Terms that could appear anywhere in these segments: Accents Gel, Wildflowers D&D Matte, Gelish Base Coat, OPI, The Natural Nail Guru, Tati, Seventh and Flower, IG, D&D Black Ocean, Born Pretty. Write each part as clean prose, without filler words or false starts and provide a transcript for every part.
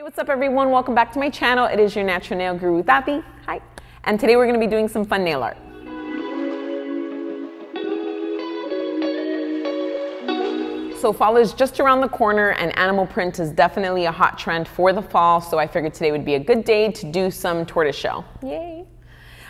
Hey, what's up everyone? Welcome back to my channel. It is your natural nail guru, Tati. Hi. And today we're going to be doing some fun nail art. So fall is just around the corner and animal print is definitely a hot trend for the fall, so I figured today would be a good day to do some tortoiseshell. Yay!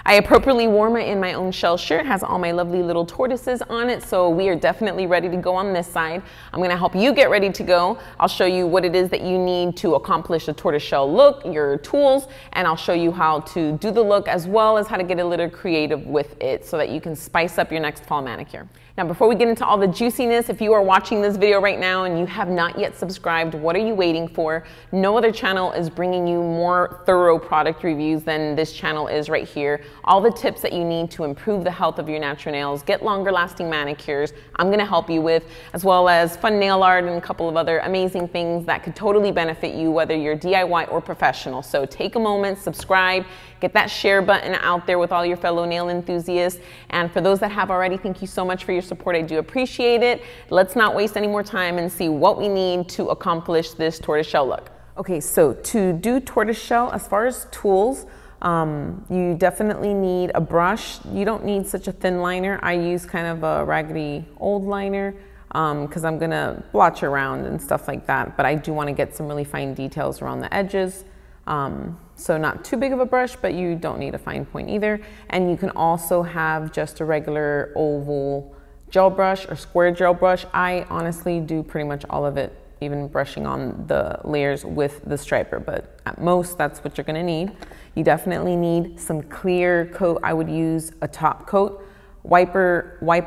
I appropriately wore it in my own shell shirt. It has all my lovely little tortoises on it, so we are definitely ready to go on this side. I'm gonna help you get ready to go. I'll show you what it is that you need to accomplish a tortoiseshell look, your tools, and I'll show you how to do the look as well as how to get a little creative with it so that you can spice up your next fall manicure. Now, before we get into all the juiciness, if you are watching this video right now and you have not yet subscribed, what are you waiting for? No other channel is bringing you more thorough product reviews than this channel is right here. All the tips that you need to improve the health of your natural nails, get longer lasting manicures, I'm going to help you with, as well as fun nail art and a couple of other amazing things that could totally benefit you, whether you're DIY or professional. So take a moment, subscribe, get that share button out there with all your fellow nail enthusiasts. And for those that have already, thank you so much for your support. I do appreciate it. Let's not waste any more time and see what we need to accomplish this tortoiseshell look. Okay, so to do tortoiseshell, as far as tools, you definitely need a brush. You don't need such a thin liner. I use kind of a raggedy old liner because I'm going to blotch around and stuff like that, but I do want to get some really fine details around the edges. So not too big of a brush, but you don't need a fine point either. And you can also have just a regular oval gel brush or square gel brush. I honestly do pretty much all of it, even brushing on the layers with the striper, but at most that's what you're gonna need. You definitely need some clear coat. I would use a top coat. Wipe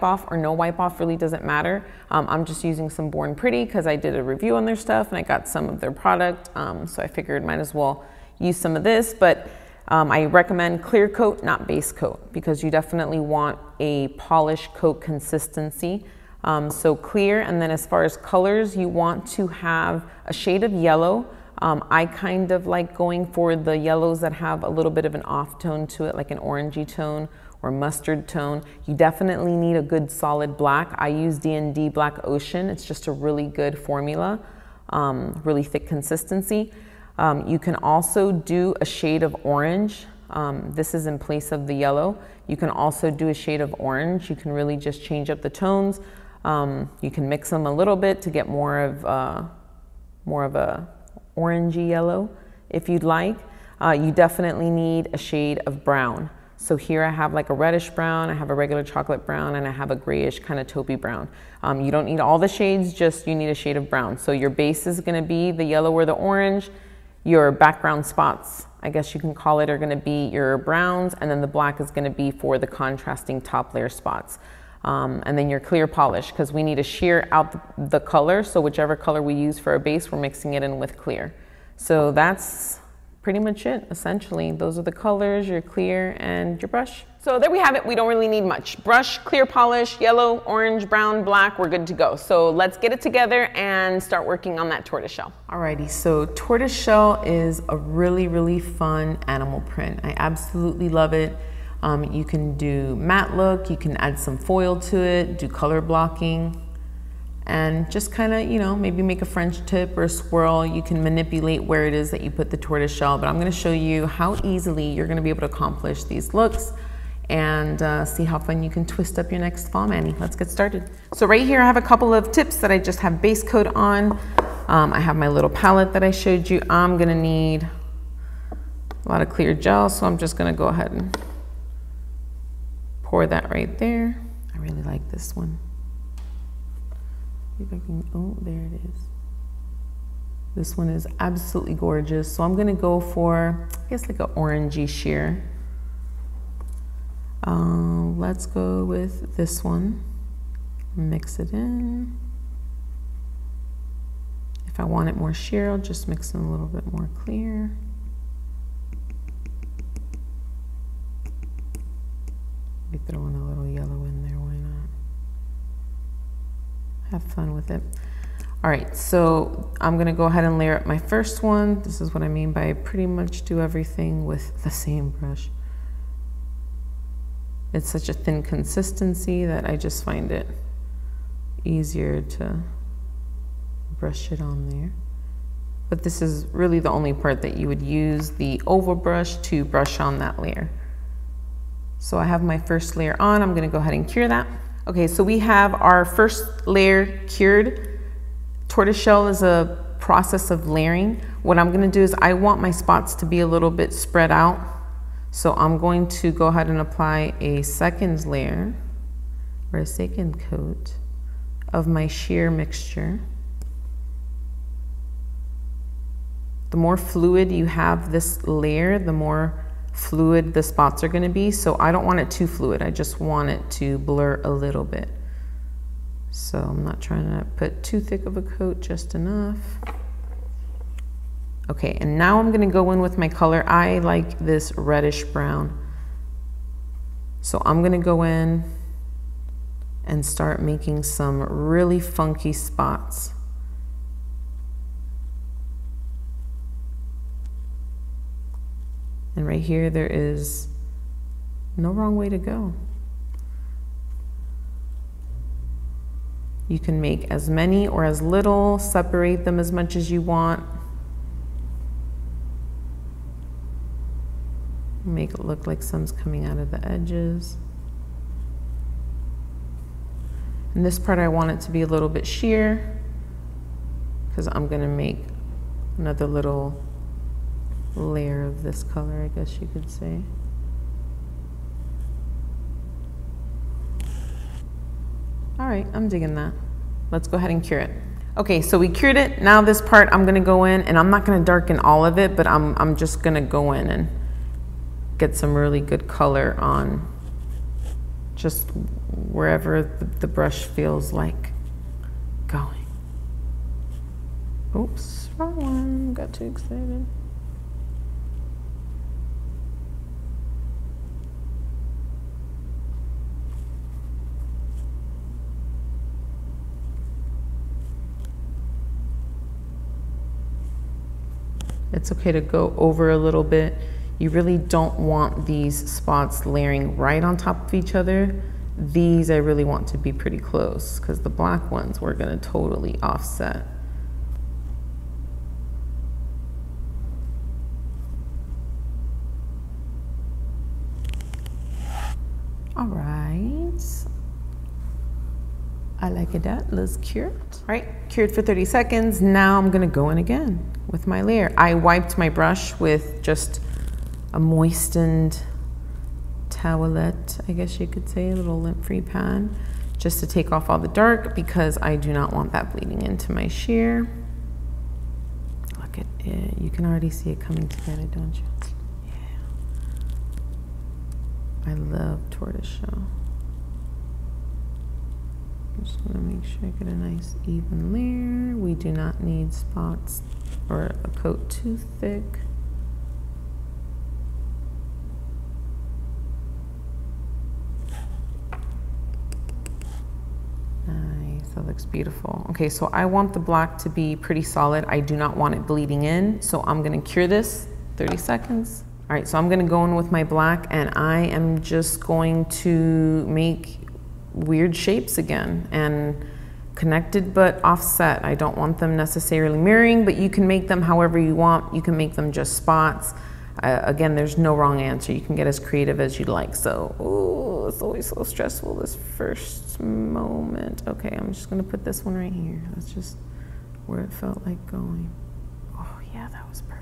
off or no wipe off really doesn't matter. I'm just using some Born Pretty because I did a review on their stuff and I got some of their product, so I figured might as well use some of this, but I recommend clear coat, not base coat, because you definitely want a polish coat consistency. So clear, and then as far as colors, you want to have a shade of yellow. I kind of like going for the yellows that have a little bit of an off tone to it, like an orangey tone or mustard tone. You definitely need a good solid black. I use D&D Black Ocean. It's just a really good formula, really thick consistency. You can also do a shade of orange. This is in place of the yellow. You can also do a shade of orange. You can really just change up the tones. You can mix them a little bit to get more of a orangey yellow if you'd like. You definitely need a shade of brown. So here I have like a reddish brown, I have a regular chocolate brown, and I have a grayish kind of taupey brown. You don't need all the shades, just you need a shade of brown. So your base is gonna be the yellow or the orange. Your background spots, I guess you can call it, are gonna be your browns, and then the black is gonna be for the contrasting top layer spots. And then your clear polish, because we need to sheer out the color, so whichever color we use for our base, we're mixing it in with clear. So that's pretty much it, essentially. Those are the colors, your clear, and your brush. So there we have it. We don't really need much. Brush, clear polish, yellow, orange, brown, black, we're good to go. So let's get it together and start working on that tortoiseshell. Alrighty, so tortoiseshell is a really, really fun animal print. I absolutely love it. You can do matte look, you can add some foil to it, do color blocking, and just kind of, you know, maybe make a French tip or a swirl. You can manipulate where it is that you put the tortoiseshell, but I'm going to show you how easily you're going to be able to accomplish these looks and see how fun you can twist up your next fall mani. Let's get started. So right here I have a couple of tips that I just have base coat on. I have my little palette that I showed you. I'm going to need a lot of clear gel, so I'm just going to go ahead and pour that right there. I really like this one. If I can, oh, there it is. This one is absolutely gorgeous. So I'm gonna go for, I guess, like an orangey sheer. Let's go with this one. Mix it in. If I want it more sheer, I'll just mix in a little bit more clear. Maybe throwing a little yellow in there, why not? Have fun with it. All right, so I'm gonna go ahead and layer up my first one. This is what I mean by pretty much do everything with the same brush. It's such a thin consistency that I just find it easier to brush it on there. but this is really the only part that you would use the oval brush to brush on that layer. So I have my first layer on. I'm gonna go ahead and cure that. Okay, so we have our first layer cured. Tortoiseshell is a process of layering. What I'm gonna do is I want my spots to be a little bit spread out. So I'm going to go ahead and apply a second layer or a second coat of my sheer mixture. The more fluid you have this layer, the more fluid the spots are going to be. So I don't want it too fluid. I just want it to blur a little bit. So I'm not trying to put too thick of a coat, just enough. Okay, and now I'm going to go in with my color. I like this reddish brown. So I'm going to go in and start making some really funky spots. And right here, there is no wrong way to go. You can make as many or as little, separate them as much as you want. Make it look like some's coming out of the edges. And this part, I want it to be a little bit sheer because I'm gonna make another little layer of this color, I guess you could say. All right, I'm digging that. Let's go ahead and cure it. Okay, so we cured it. Now this part, I'm gonna go in and I'm not gonna darken all of it, but I'm just gonna go in and get some really good color on just wherever the brush feels like going. Oops, wrong one, got too excited. It's okay to go over a little bit. You really don't want these spots layering right on top of each other. These I really want to be pretty close because the black ones we're gonna totally offset. All right. I like it that, let's cure it. All right, cured for 30 seconds. Now I'm gonna go in again with my layer. I wiped my brush with just a moistened towelette, I guess you could say, a little lint-free pad, just to take off all the dark because I do not want that bleeding into my sheer. Look at it, you can already see it coming together, don't you? Yeah. I love tortoiseshell. Just want to make sure I get a nice even layer. We do not need spots or a coat too thick. Nice, that looks beautiful. Okay, so I want the black to be pretty solid. I do not want it bleeding in, so I'm gonna cure this, 30 seconds. All right, so I'm gonna go in with my black and I am just going to make weird shapes again and connected but offset. I don't want them necessarily mirroring, but you can make them however you want. You can make them just spots. Again, there's no wrong answer. You can get as creative as you'd like. So, ooh, it's always so stressful, this first moment. Okay, I'm just gonna put this one right here. That's just where it felt like going. Oh yeah, that was perfect.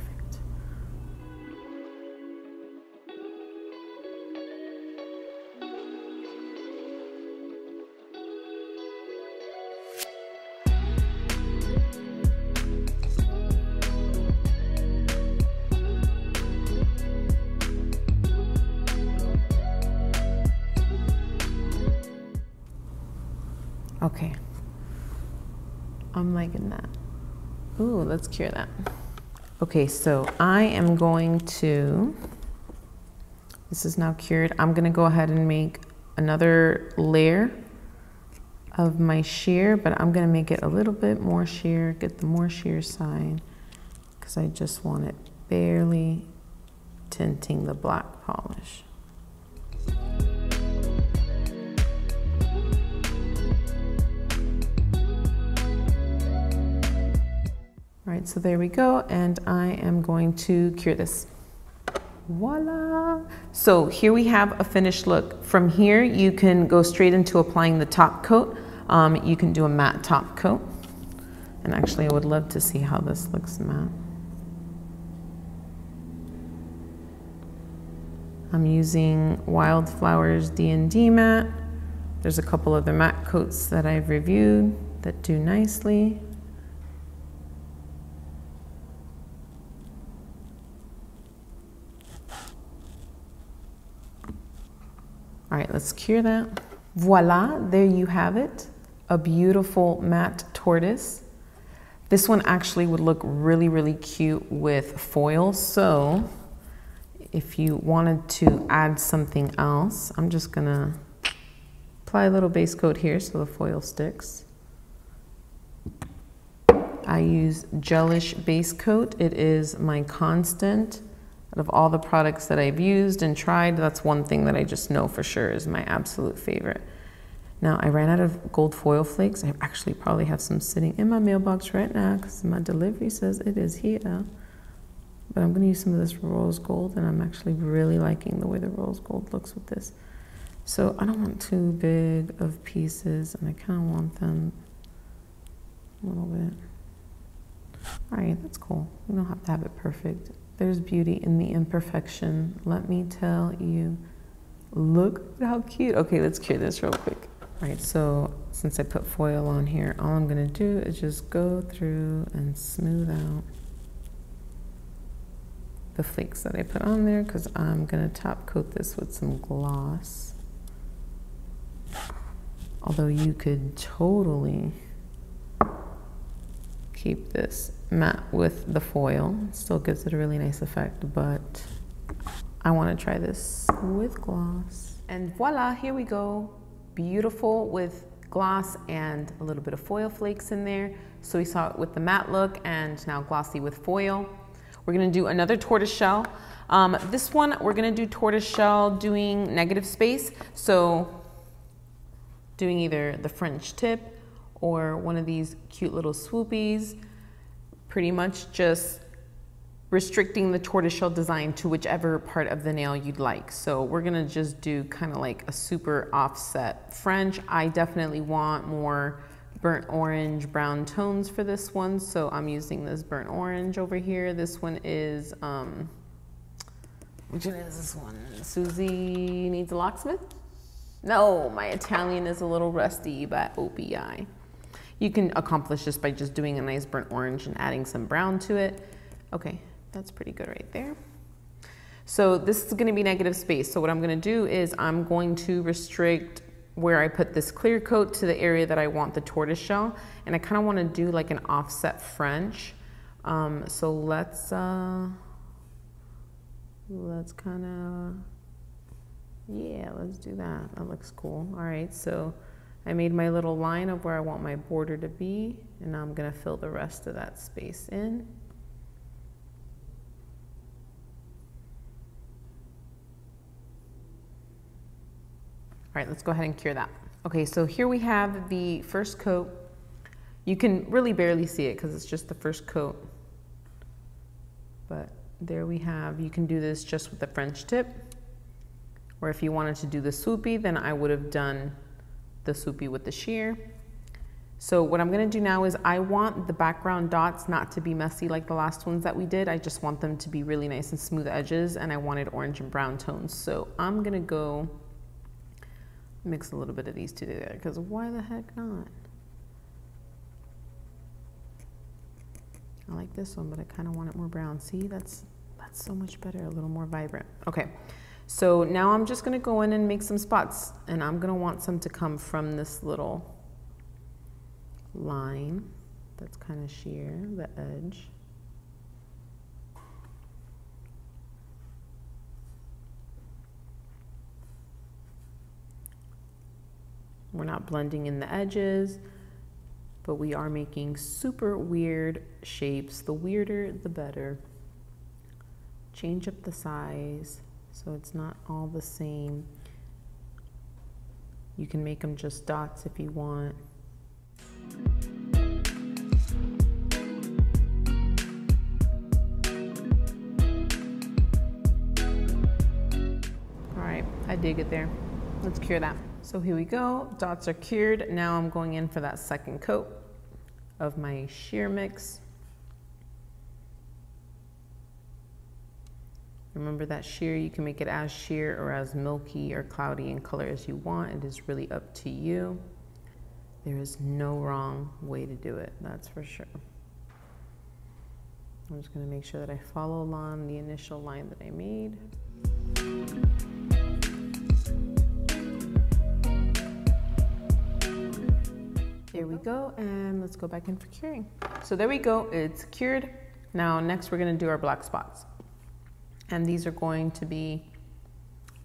Okay, I'm liking that. Ooh, let's cure that. Okay, so I am going to, this is now cured. I'm gonna go ahead and make another layer of my sheer, but I'm gonna make it a little bit more sheer, get the more sheer side, because I just want it barely tinting the black polish. right, so there we go, and I am going to cure this. Voila! So here we have a finished look. From here you can go straight into applying the top coat. You can do a matte top coat, and actually I would love to see how this looks matte. I'm using Wildflowers D&D Matte. There's a couple other matte coats that I've reviewed that do nicely. All right, let's cure that. Voila, there you have it. A beautiful matte tortoise. This one actually would look really, really cute with foil. So if you wanted to add something else, I'm just gonna apply a little base coat here so the foil sticks. I use Gelish Base Coat. It is my constant. Out of all the products that I've used and tried, that's one thing that I just know for sure is my absolute favorite. Now, I ran out of gold foil flakes. I actually probably have some sitting in my mailbox right now because my delivery says it is here. But I'm gonna use some of this rose gold, and I'm actually really liking the way the rose gold looks with this. So I don't want too big of pieces, and I kind of want them a little bit. All right, that's cool. We don't have to have it perfect. There's beauty in the imperfection, let me tell you. Look at how cute. Okay, let's cure this real quick. All right, so since I put foil on here, all I'm gonna do is just go through and smooth out the flakes that I put on there, because I'm gonna top coat this with some gloss. Although you could totally keep this matte with the foil. It still gives it a really nice effect, but I want to try this with gloss. And voila, here we go. Beautiful with gloss and a little bit of foil flakes in there. So we saw it with the matte look and now glossy with foil. We're going to do another tortoiseshell. This one, we're going to do tortoiseshell doing negative space. So doing either the French tip or one of these cute little swoopies. Pretty much just restricting the tortoiseshell design to whichever part of the nail you'd like. So we're gonna just do kind of like a super offset French. I definitely want more burnt orange brown tones for this one, so I'm using this burnt orange over here. This one is, which one is this one? Susie Needs a Locksmith? No, my Italian is a little rusty by OPI. You can accomplish this by just doing a nice burnt orange and adding some brown to it. Okay, that's pretty good right there. So this is gonna be negative space. So what I'm gonna do is I'm going to restrict where I put this clear coat to the area that I want the tortoiseshell. And I kind of want to do like an offset French. So let's kind of, yeah, let's do that. That looks cool. All right, so I made my little line of where I want my border to be, and now I'm gonna fill the rest of that space in. All right, let's go ahead and cure that. Okay, so here we have the first coat. You can really barely see it because it's just the first coat. But there we have, you can do this just with the French tip, or if you wanted to do the swoopy, then I would have done the swoopy with the sheer. So what I'm gonna do now is I want the background dots not to be messy like the last ones that we did. I just want them to be really nice and smooth edges, and I wanted orange and brown tones. So I'm gonna go mix a little bit of these two together, because why the heck not? I like this one, but I kind of want it more brown. See, that's so much better, a little more vibrant. Okay. So now I'm just gonna go in and make some spots, and I'm gonna want some to come from this little line that's kind of sheer, the edge. We're not blending in the edges, but we are making super weird shapes. The weirder, the better. Change up the size, so it's not all the same. You can make them just dots if you want. I dig it there. Let's cure that. So here we go, dots are cured. Now I'm going in for that second coat of my sheer mix. Remember that sheer, you can make it as sheer or as milky or cloudy in color as you want. It is really up to you. There is no wrong way to do it, that's for sure. I'm just gonna make sure that I follow along the initial line that I made. There we go, and let's go back in for curing. So there we go, it's cured. Now next we're gonna do our black spots. And these are going to be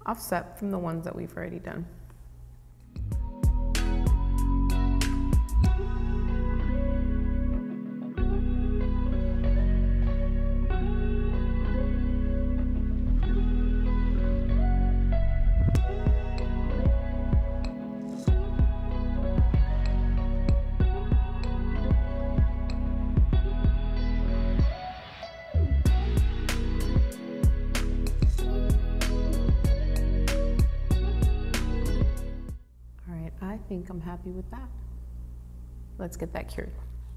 offset from the ones that we've already done. I'm happy with that. Let's get that cured.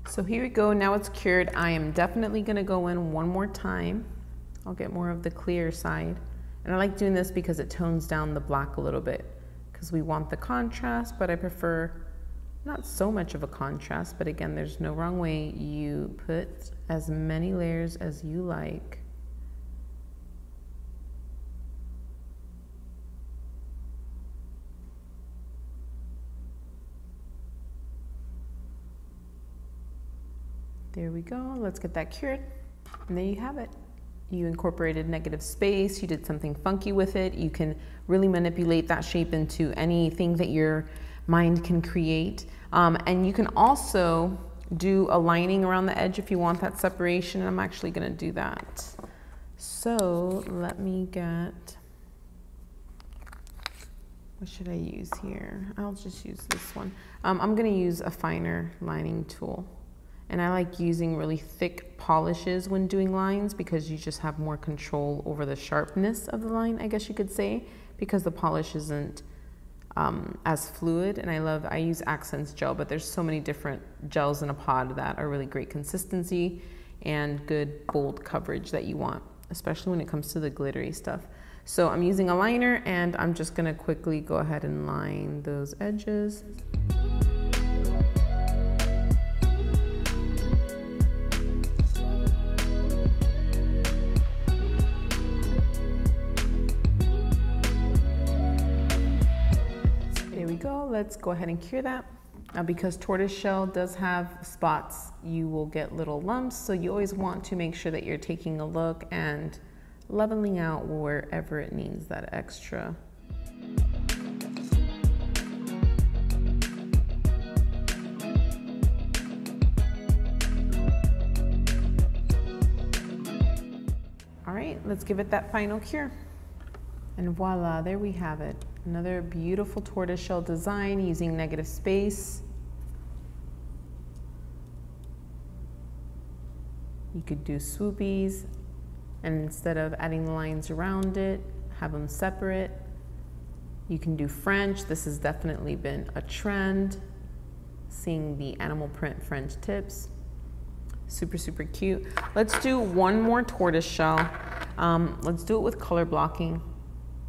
So here we go, now it's cured. I am definitely gonna go in one more time. I'll get more of the clear side. And I like doing this because it tones down the black a little bit because we want the contrast, but I prefer not so much of a contrast, but again, there's no wrong way. You put as many layers as you like. There we go, let's get that cured. And there you have it. You incorporated negative space, you did something funky with it. You can really manipulate that shape into anything that your mind can create. And you can also do a lining around the edge if you want that separation. I'm actually gonna do that. So let me get, what should I use here? I'll just use this one. I'm gonna use a finer lining tool. And I like using really thick polishes when doing lines because you just have more control over the sharpness of the line, I guess you could say, because the polish isn't as fluid. And I use Accents Gel, but there's so many different gels in a pod that are really great consistency and good bold coverage that you want, especially when it comes to the glittery stuff. So I'm using a liner and I'm just gonna quickly go ahead and line those edges. Let's go ahead and cure that. Because tortoiseshell does have spots, you will get little lumps, so you always want to make sure that you're taking a look and leveling out wherever it needs that extra. All right, let's give it that final cure. And voila, there we have it. Another beautiful tortoiseshell design using negative space. You could do swoopies, and instead of adding the lines around it, have them separate. You can do French. This has definitely been a trend, seeing the animal print French tips. Super, super cute. Let's do one more tortoiseshell. Let's do it with color blocking.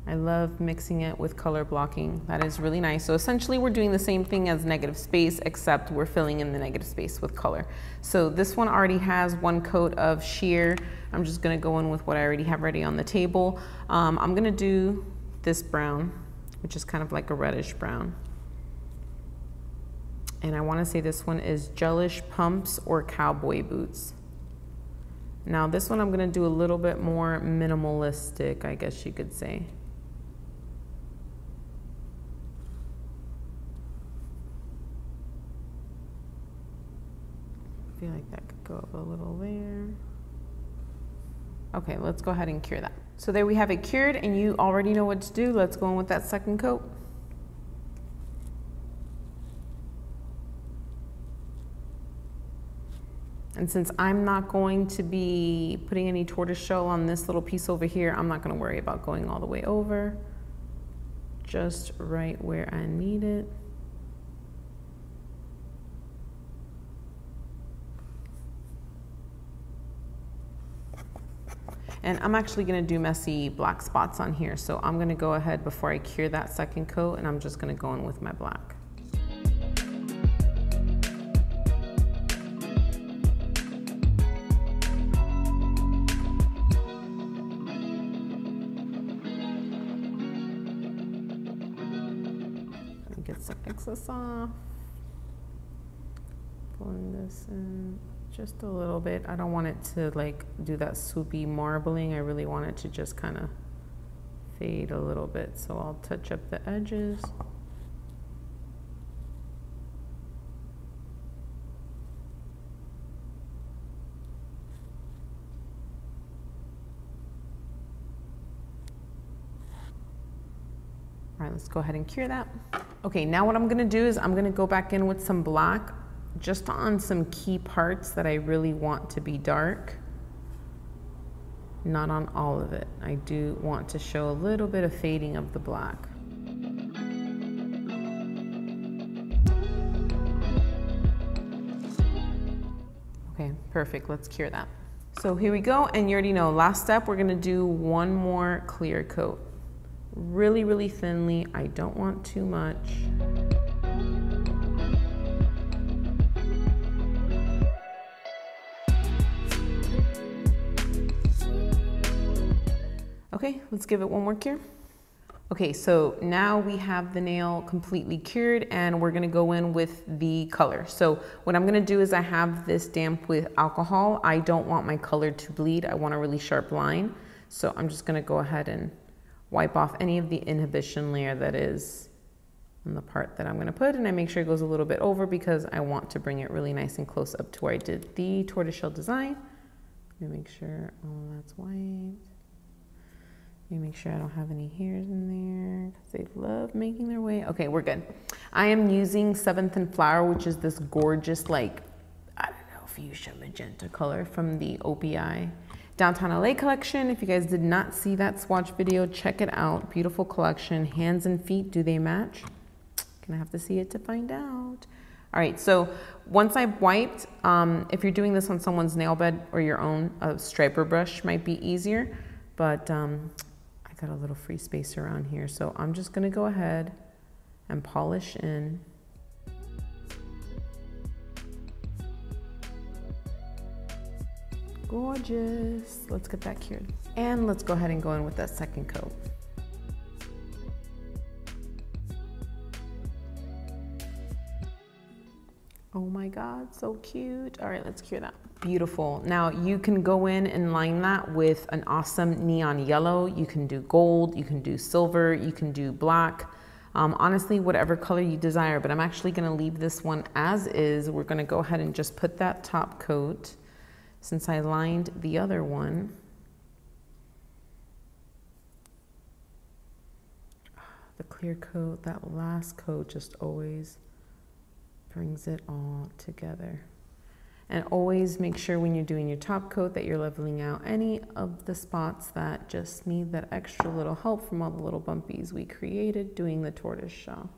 I love mixing it with color blocking. That is really nice. So essentially we're doing the same thing as negative space, except we're filling in the negative space with color. So this one already has one coat of sheer. I'm just gonna go in with what I already have ready on the table. I'm gonna do this brown, which is kind of like a reddish brown. And I wanna say this one is Gelish Pumps or Cowboy Boots. Now this one I'm gonna do a little bit more minimalistic, I guess you could say. I feel like that could go up a little there. Okay, let's go ahead and cure that. So there we have it cured, and you already know what to do. Let's go in with that second coat. And since I'm not going to be putting any tortoiseshell on this little piece over here, I'm not gonna worry about going all the way over. just right where I need it. And I'm actually gonna do messy black spots on here, so I'm gonna go ahead before I cure that second coat, and I'm just gonna go in with my black. Get some excess off. Blend this in just a little bit. I don't want it to like do that swoopy marbling. I really want it to just kind of fade a little bit. So I'll touch up the edges. All right, let's go ahead and cure that. Okay, now what I'm gonna do is I'm gonna go back in with some black just on some key parts that I really want to be dark, not on all of it. I do want to show a little bit of fading of the black. Okay, perfect, let's cure that. So here we go, and you already know, last step, we're gonna do one more clear coat. Really, really thinly, I don't want too much. Okay, let's give it one more cure. Okay, so now we have the nail completely cured, and we're gonna go in with the color. So what I'm gonna do is I have this damp with alcohol. I don't want my color to bleed. I want a really sharp line. So I'm just gonna go ahead and wipe off any of the inhibition layer that is on the part that I'm gonna put, and I make sure it goes a little bit over because I want to bring it really nice and close up to where I did the tortoiseshell design. Let me make sure all that's wiped. You make sure I don't have any hairs in there because they love making their way. Okay, we're good. I am using Seventh and Flower, which is this gorgeous, like, I don't know, fuchsia magenta color from the OPI Downtown LA collection. If you guys did not see that swatch video, check it out. Beautiful collection. Hands and feet, do they match? Gonna have to see it to find out. All right, so once I've wiped, if you're doing this on someone's nail bed or your own, a striper brush might be easier, but got a little free space around here, so I'm just gonna go ahead and polish in. Gorgeous. Let's get that cured. And let's go ahead and go in with that second coat. Oh my God, so cute. All right, let's cure that. Beautiful. Now you can go in and line that with an awesome neon yellow. You can do gold, you can do silver, you can do black. Honestly, whatever color you desire, but I'm actually gonna leave this one as is. We're gonna go ahead and just put that top coat since I lined the other one. The clear coat, that last coat just always brings it all together. And always make sure when you're doing your top coat that you're leveling out any of the spots that just need that extra little help from all the little bumpies we created doing the tortoise shell.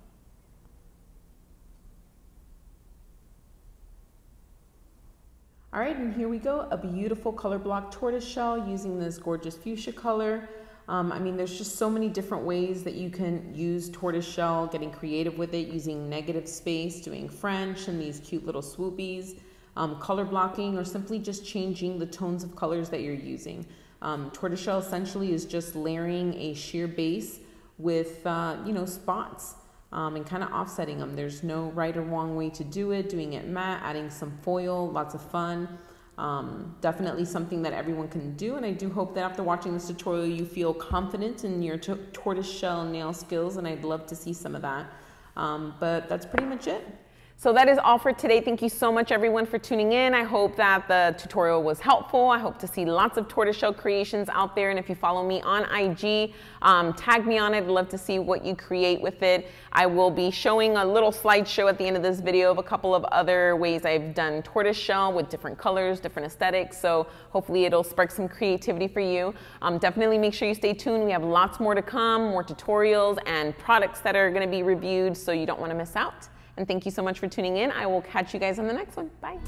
All right, and here we go, a beautiful color block tortoise shell using this gorgeous fuchsia color. I mean, there's just so many different ways that you can use tortoiseshell, getting creative with it, using negative space, doing French and these cute little swoopies, color blocking, or simply just changing the tones of colors that you're using. Tortoiseshell essentially is just layering a sheer base with, you know, spots and kind of offsetting them. There's no right or wrong way to do it, doing it matte, adding some foil, lots of fun. Definitely something that everyone can do, and I do hope that after watching this tutorial you feel confident in your tortoiseshell nail skills, and I'd love to see some of that. But that's pretty much it. So that is all for today. Thank you so much, everyone, for tuning in. I hope that the tutorial was helpful. I hope to see lots of tortoiseshell creations out there. And if you follow me on IG, tag me on it. I'd love to see what you create with it. I will be showing a little slideshow at the end of this video of a couple of other ways I've done tortoiseshell with different colors, different aesthetics. So hopefully it'll spark some creativity for you. Definitely make sure you stay tuned. We have lots more to come, more tutorials and products that are going to be reviewed, so you don't want to miss out. And thank you so much for tuning in. I will catch you guys on the next one. Bye.